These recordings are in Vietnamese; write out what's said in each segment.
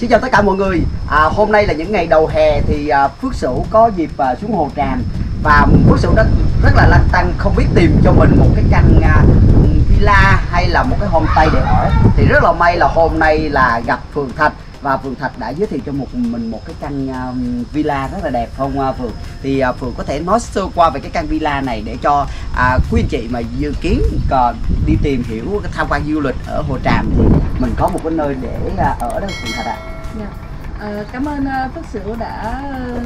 Xin chào tất cả mọi người. Hôm nay là những ngày đầu hè thì Phước Sửu có dịp xuống Hồ Tràm và Phước Sửu đã rất là lăn tăn không biết tìm cho mình một cái căn villa hay là một cái homestay để ở. Thì rất là may là hôm nay là gặp Phượng Thạch và Phượng Thạch đã giới thiệu cho mình một cái căn villa rất là đẹp không Phượng? Thì Phượng có thể nói sơ qua về cái căn villa này để cho quý anh chị mà dự kiến đi tìm hiểu tham quan du lịch ở Hồ Tràm thì mình có một cái nơi để ở đó Phượng Thạch ạ. Yeah. Cảm ơn Phước Sửu đã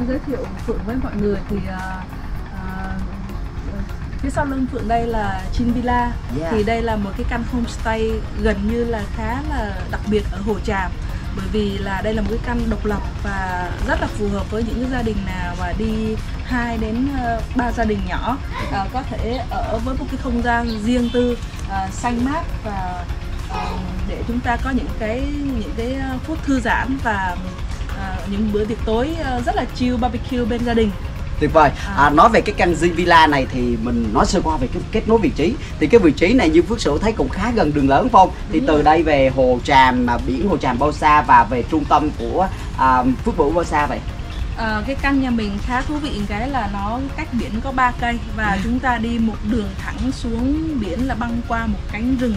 giới thiệu Phượng với mọi người. Thì phía sau lưng Phượng đây là Chín Villa. Yeah. Thì đây là một cái căn homestay gần như là khá là đặc biệt ở Hồ Tràm, bởi vì là đây là một cái căn độc lập và rất là phù hợp với những gia đình nào mà đi 2 đến 3 gia đình nhỏ có thể ở với một cái không gian riêng tư, xanh mát và để chúng ta có những cái phút thư giãn và những bữa tiệc tối rất là chill barbecue bên gia đình. Tuyệt vời. Nói về cái căn villa này thì mình nói sơ qua về cái kết nối vị trí. Thì cái vị trí này như Phước Sửu thấy cũng khá gần đường lớn phải không? Thì từ đây về Hồ Tràm, biển Hồ Tràm bao xa và về trung tâm của Phước Bữu bao xa vậy? Cái căn nhà mình khá thú vị cái là nó cách biển có 3 cây và chúng ta đi một đường thẳng xuống biển là băng qua một cánh rừng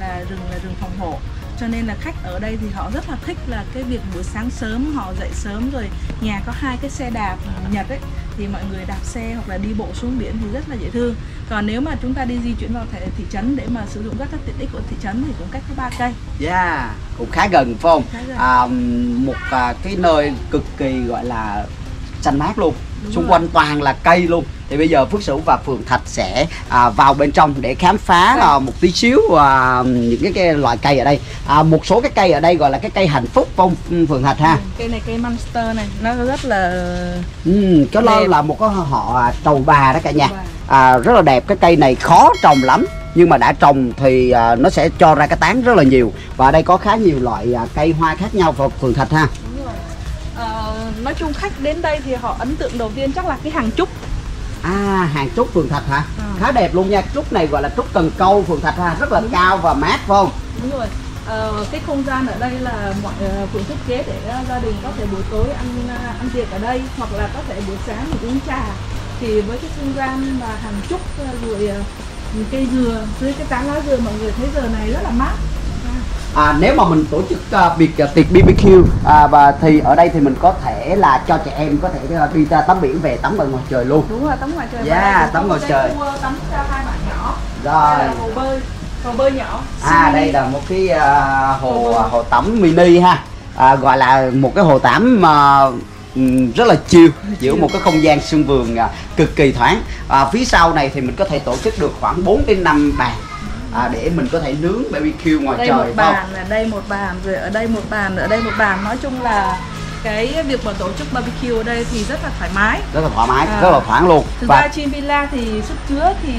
là rừng phòng hộ. Cho nên là khách ở đây thì họ rất là thích là cái việc buổi sáng sớm họ dậy sớm rồi nhà có 2 cái xe đạp Nhật ấy, thì mọi người đạp xe hoặc là đi bộ xuống biển thì rất là dễ thương. Còn nếu mà chúng ta đi di chuyển vào thị trấn để mà sử dụng các tiện ích của thị trấn thì cũng cách có 3 cây. Yeah, cũng khá gần phải không? Khá gần. Một cái nơi cực kỳ gọi là xanh mát luôn. Đúng xung rồi. Quanh toàn là cây luôn. Thì bây giờ Phước Sửu và Phượng Thạch sẽ vào bên trong để khám phá một tí xíu những cái loại cây ở đây. Một số cái cây ở đây gọi là cái cây hạnh phúc phong Phượng Thạch ha. Cây này cây monster này, nó rất là cái lo là một cái họ trầu bà đó cả nhà. Rất là đẹp, cái cây này khó trồng lắm nhưng mà đã trồng thì nó sẽ cho ra cái tán rất là nhiều. Và ở đây có khá nhiều loại cây hoa khác nhau Phượng Thạch ha. Nói chung khách đến đây thì họ ấn tượng đầu tiên chắc là cái hàng trúc. Hàng trúc Phượng Thạch hả? Khá đẹp luôn nha. Trúc này gọi là trúc cần câu Phượng Thạch ha, rất là cao và mát phải không? Đúng rồi. Cái không gian ở đây là mọi Phượng thiết kế để gia đình có thể buổi tối ăn tiệc ở đây hoặc là có thể buổi sáng mình uống trà. Thì với cái không gian mà hàng trúc rồi cây dừa, dưới cái tán lá dừa mọi người thấy giờ này rất là mát. Nếu mà mình tổ chức tiệc BBQ và thì ở đây thì mình có thể là cho trẻ em có thể đi ra tắm biển về tắm ở ngoài trời luôn. Đúng rồi, tắm ngoài trời. Dạ, tắm ngoài trời. Tắm cho hai bạn nhỏ. Rồi. Đây là hồ bơi nhỏ. Đây là một cái hồ tắm mini ha, gọi là một cái hồ tắm rất là chill, giữa một cái không gian sân vườn cực kỳ thoáng. Phía sau này thì mình có thể tổ chức được khoảng 4 đến 5 bàn. Để mình có thể nướng BBQ ngoài đây trời không? Đây một bàn, rồi ở đây một bàn, ở đây một bàn. Nói chung là cái việc mà tổ chức BBQ ở đây thì rất là thoải mái. Rất là thoải mái, rất là thoáng luôn. Thực ra Chín Villa thì sức chứa thì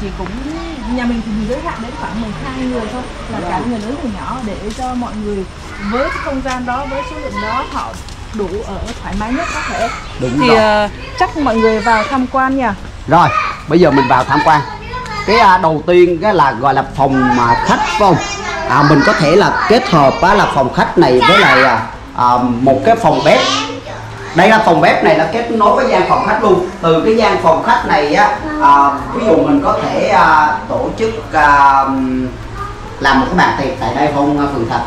chỉ cũng nhà mình thì giới hạn đến khoảng 12 người thôi. Là cả người lớn người nhỏ để cho mọi người với cái không gian đó, với số lượng đó họ đủ ở thoải mái nhất có thể. Đúng thì rồi. Chắc mọi người vào tham quan nha. Rồi, bây giờ mình vào tham quan. Cái đầu tiên cái là gọi là phòng khách phải không? Mình có thể là kết hợp là phòng khách này với lại một cái phòng bếp. Đây là phòng bếp này là kết nối với gian phòng khách luôn. Từ cái gian phòng khách này á, ví dụ mình có thể tổ chức làm một cái bàn tiệc tại đây không Phượng Thạch?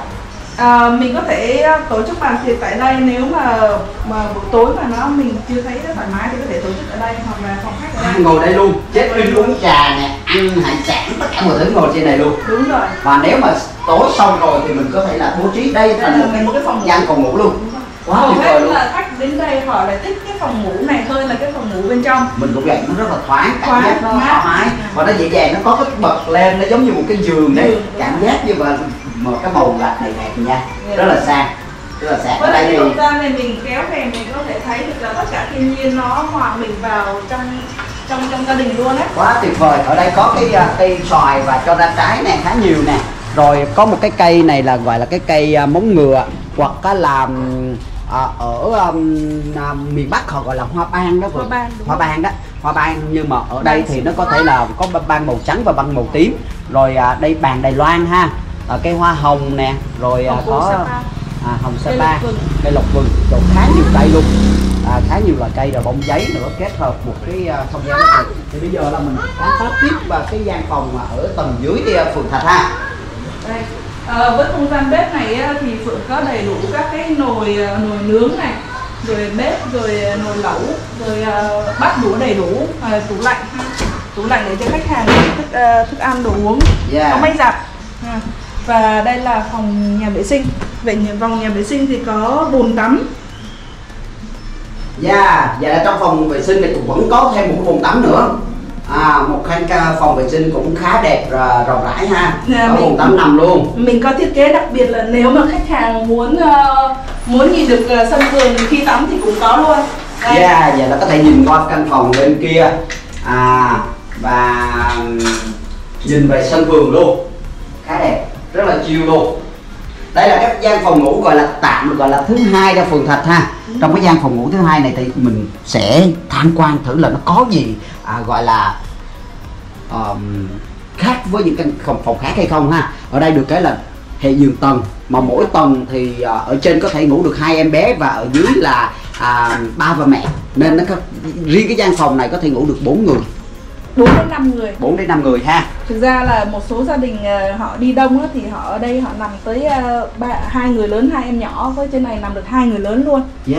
Mình có thể tổ chức bàn tiệc tại đây nếu mà buổi tối mà mình chưa thấy thoải mái thì có thể tổ chức ở đây hoặc là phòng khách ở đây. Ngồi đây luôn, chết in uống trà nè, ăn hải sản, tất cả mọi thứ ngồi trên này luôn. Đúng rồi. Và nếu mà tối xong rồi thì mình có thể là bố trí đây thành một cái phòng gian phòng ngủ luôn. Quá tuyệt vời luôn. Là khách đến đây họ lại thích cái phòng ngủ này hơn là cái phòng ngủ bên trong. Mình cũng vậy, nó rất là thoáng cảm giác nó thoải và nó dễ dàng, nó có cái bật lên, nó giống như một cái giường đấy, cảm giác như vậy. Một cái màu gạch này đẹp nha, rất là sang, rất là sáng. Ở đây thì không gian này mình kéo về mình có thể thấy được là tất cả thiên nhiên nó hòa mình vào trong gia đình luôn đấy. Quá tuyệt vời. Ở đây có cái cây xoài và cho ra trái này khá nhiều nè. Rồi có một cái cây này là gọi là cái cây móng ngựa hoặc là ở miền Bắc họ gọi là hoa ban đó. Hoa ban nhưng mà ở đây thì nó có thể là có ban màu trắng và ban màu tím. Rồi đây bàn Đài Loan ha. Cây hoa hồng nè, rồi có hồng sapa, cây lộc vừng, đồ khá nhiều cây luôn, khá nhiều loại cây rồi, bông giấy nữa, kết hợp một cái không gian này. Thì bây giờ là mình khám phá tiếp vào cái gian phòng mà ở tầng dưới Phường Thạch ha. Đây. Với không gian bếp này thì Phượng có đầy đủ các cái nồi nướng này, rồi bếp, rồi nồi lẩu, rồi bát đũa đầy đủ, tủ lạnh, để cho khách hàng thức ăn đồ uống, có máy giặt. Và đây là phòng nhà vệ sinh. Vậy vòng nhà vệ sinh thì có bồn tắm. Dạ, trong phòng vệ sinh này cũng vẫn có thêm một bồn tắm nữa. Một căn phòng vệ sinh cũng khá đẹp và rộng rãi ha. Có bồn tắm nằm luôn. Mình có thiết kế đặc biệt là nếu mà khách hàng muốn nhìn được sân vườn khi tắm thì cũng có luôn. Dạ, là có thể nhìn qua căn phòng bên kia và nhìn về sân vườn luôn. Khá đẹp, rất là chill luôn. Đây là các gian phòng ngủ gọi là tạm được gọi là thứ hai cho Phường Thạch ha. Trong cái gian phòng ngủ thứ hai này thì mình sẽ tham quan thử là nó có gì gọi là khác với những căn phòng khác hay không ha. Ở đây được cái là hệ giường tầng, mà mỗi tầng thì ở trên có thể ngủ được 2 em bé và ở dưới là ba và mẹ, nên nó có, riêng cái gian phòng này có thể ngủ được 4 người, 4 đến 5 người, 4 đến 5 người ha. Thực ra là một số gia đình họ đi đông đó, thì họ ở đây họ nằm tới 2 người lớn 2 em nhỏ, với trên này nằm được 2 người lớn luôn. Thì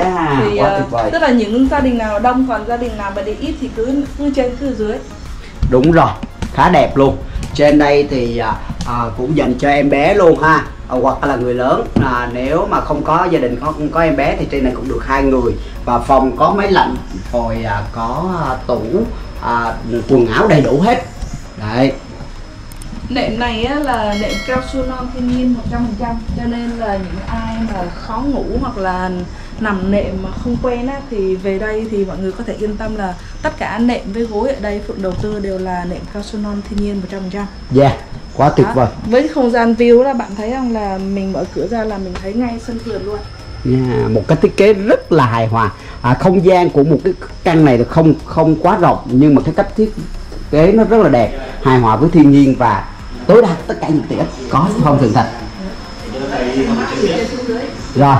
tức là những gia đình nào đông, còn gia đình nào mà đi ít thì cứ trên cứ dưới. Đúng rồi, khá đẹp luôn. Trên đây thì cũng dành cho em bé luôn ha, hoặc là người lớn. Nếu mà không có gia đình, không có em bé thì trên này cũng được 2 người, và phòng có máy lạnh rồi, có tủ, quần áo đầy đủ hết. Đấy. Nệm này là nệm cao su non thiên nhiên 100%, cho nên là những ai mà khó ngủ hoặc là nằm nệm mà không quen thì về đây thì mọi người có thể yên tâm là tất cả nệm với gối ở đây Phượng đầu tư đều là nệm cao su non thiên nhiên 100%. Quá tuyệt vời. Với không gian view là bạn thấy rằng là mình mở cửa ra là mình thấy ngay sân vườn luôn. Một cái thiết kế rất là hài hòa. Không gian của một cái căn này không quá rộng, nhưng mà cái cách thiết kế nó rất là đẹp, hài hòa với thiên nhiên và tối đa tất cả những tiện ích có không Phượng Thạch. Rồi,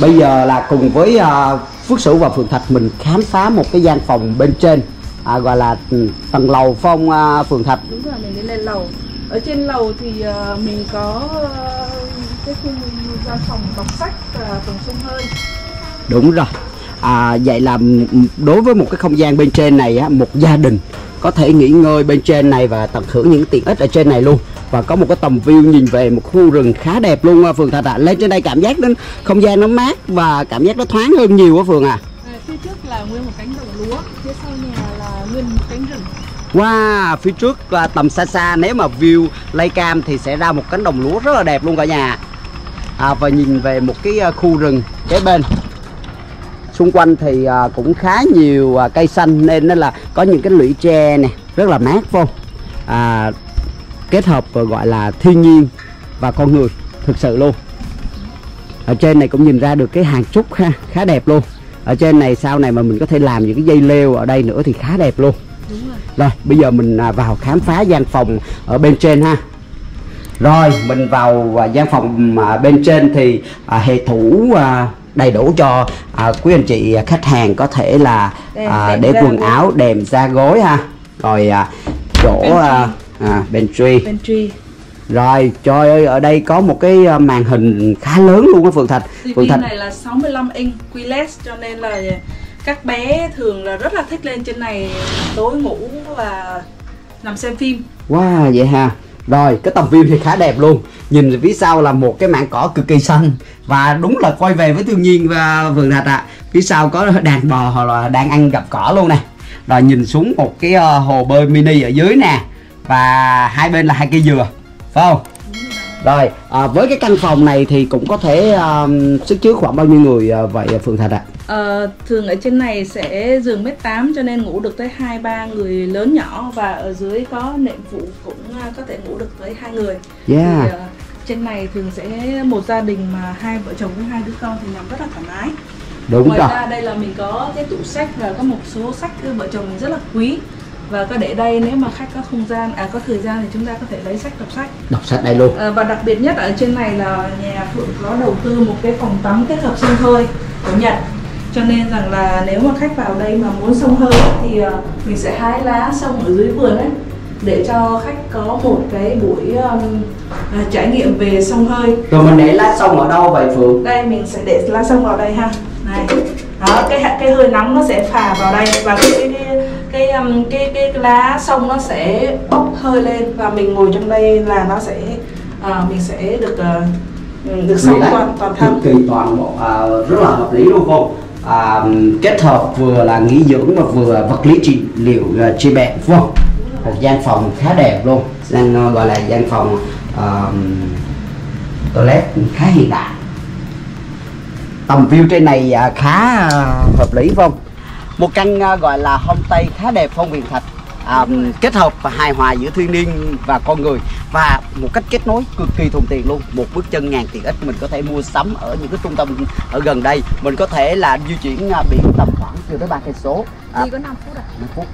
bây giờ là cùng với Phước Sửu và Phượng Thạch mình khám phá một cái gian phòng bên trên, gọi là tầng lầu phong Phượng Thạch. Đúng rồi, mình đi lên lầu. Ở trên lầu thì mình có cái khu gian phòng đọc sách và phòng sông hơi. Đúng rồi. Vậy là đối với một cái không gian bên trên này một gia đình có thể nghỉ ngơi bên trên này và tận hưởng những tiện ích ở trên này luôn, và có một cái tầm view nhìn về một khu rừng khá đẹp luôn Phường Thạch ạ. Lên trên đây cảm giác đến không gian nó mát và cảm giác nó thoáng hơn nhiều á Phường à. Phía trước là nguyên một cánh đồng lúa, phía sau nhà là nguyên một cánh rừng. Wow, phía trước tầm xa xa nếu mà view lay cam thì sẽ ra một cánh đồng lúa rất là đẹp luôn cả nhà. Và nhìn về một cái khu rừng kế bên. Xung quanh thì cũng khá nhiều cây xanh, nên là có những cái lũy tre nè, rất là mát vô. Kết hợp gọi là thiên nhiên và con người thực sự luôn. Ở trên này cũng nhìn ra được cái hàng trúc ha, khá đẹp luôn. Ở trên này sau này mà mình có thể làm những cái dây leo ở đây nữa thì khá đẹp luôn. Đúng rồi. Rồi bây giờ mình vào khám phá gian phòng ở bên trên ha. Rồi mình vào gian phòng bên trên thì hệ thủ đầy đủ cho quý anh chị khách hàng có thể là để quần áo, đệm da gối ha. Rồi chỗ pantry. Rồi trời ơi, ở đây có một cái màn hình khá lớn luôn á Phượng Thạch. TV này là 65 inch QLED, cho nên là các bé thường là rất là thích lên trên này tối ngủ và nằm xem phim. Wow, vậy ha. Rồi cái tầm view thì khá đẹp luôn. Nhìn phía sau là một cái mảng cỏ cực kỳ xanh, và đúng là quay về với thiên nhiên và Phượng Thạch ạ. Phía sau có đàn bò hoặc là đang ăn gặp cỏ luôn nè. Rồi nhìn xuống một cái hồ bơi mini ở dưới nè, và hai bên là 2 cây dừa, phải không? Rồi với cái căn phòng này thì cũng có thể sức chứa khoảng bao nhiêu người vậy Phượng Thạch ạ? Thường ở trên này sẽ giường 1m8, cho nên ngủ được tới 2-3 người lớn nhỏ, và ở dưới có nệm phụ cũng có thể ngủ được tới 2 người. Thì, trên này thường sẽ một gia đình mà 2 vợ chồng với 2 đứa con thì nằm rất là thoải mái. Đúng rồi. Ngoài ra đây là mình có cái tủ sách và có một số sách vợ chồng rất là quý. Và có để đây nếu mà khách có không gian, có thời gian thì chúng ta có thể lấy sách, đọc sách. Đọc sách đây luôn. Và đặc biệt nhất ở trên này là nhà Phượng có đầu tư một cái phòng tắm kết hợp sông hơi của Nhật. Cho nên rằng là nếu mà khách vào đây mà muốn sông hơi thì mình sẽ hái lá sông ở dưới vườn ấy, để cho khách có một cái buổi trải nghiệm về sông hơi. Rồi mình để lá sông ở đâu vậy Phượng? Đây mình sẽ để lá sông vào đây ha. Này. Đó, cái hơi nóng nó sẽ phả vào đây và cái lá sông nó sẽ bốc hơi lên và mình ngồi trong đây là nó sẽ mình sẽ được sống toàn thân. Cực kỳ toàn bộ, rất là hợp lý luôn không? Kết hợp vừa là nghỉ dưỡng mà vừa là vật lý trị liệu trị bệnh đúng không? Một gian phòng khá đẹp luôn, gian gọi là gian phòng toilet khá hiện đại. Tầm view trên này khá hợp lý không? Một căn gọi là homestay khá đẹp phong Phượng Thạch, kết hợp và hài hòa giữa thiên nhiên và con người và một cách kết nối cực kỳ thuận tiện luôn. Một bước chân ngàn tiện ích, mình có thể mua sắm ở những cái trung tâm ở gần đây, mình có thể là di chuyển biển tầm khoảng chưa tới 3 cây số, đi có 5 phút ạ. 5 phút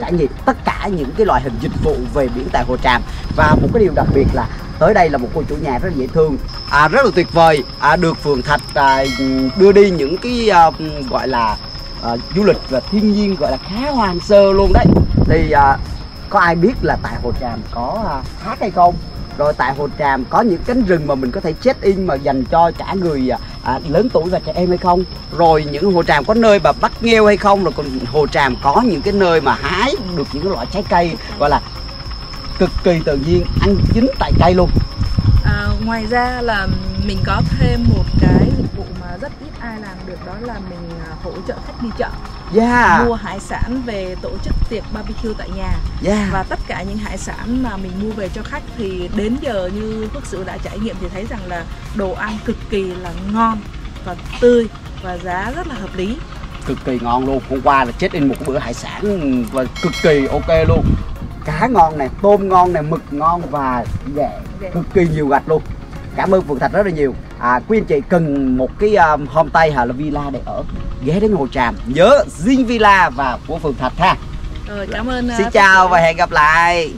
trải nghiệm tất cả những cái loại hình dịch vụ về biển tại Hồ Tràm. Và một cái điều đặc biệt là tới đây là một cô chủ nhà rất là dễ thương, rất là tuyệt vời, được Phượng Thạch đưa đi những cái gọi là du lịch và thiên nhiên gọi là khá hoang sơ luôn đấy. Thì có ai biết là tại Hồ Tràm có thác hay không? Rồi tại Hồ Tràm có những cánh rừng mà mình có thể check in mà dành cho cả người lớn tuổi và trẻ em hay không? Rồi những Hồ Tràm có nơi mà bắt nghêu hay không? Rồi còn Hồ Tràm có những cái nơi mà hái được những cái loại trái cây gọi là cực kỳ tự nhiên, ăn chính tại cây luôn. Ngoài ra là mình có thêm một cái dịch vụ mà rất ít ai làm được, đó là mình hỗ trợ khách đi chợ, mua hải sản về tổ chức tiệc barbecue tại nhà. Và tất cả những hải sản mà mình mua về cho khách thì đến giờ như Phước Sửu đã trải nghiệm thì thấy rằng là đồ ăn cực kỳ là ngon và tươi và giá rất là hợp lý. Cực kỳ ngon luôn, hôm qua là check in một bữa hải sản và cực kỳ ok luôn. Cá ngon này, tôm ngon này, mực ngon và cực kỳ nhiều gạch luôn. Cảm ơn Phượng Thạch rất là nhiều. Quý anh chị cần một cái homestay hay là villa để ở, ghé đến Hồ Tràm, nhớ Chín Villa và của Phượng Thạch ha. Cảm ơn. Xin chào và hẹn gặp lại.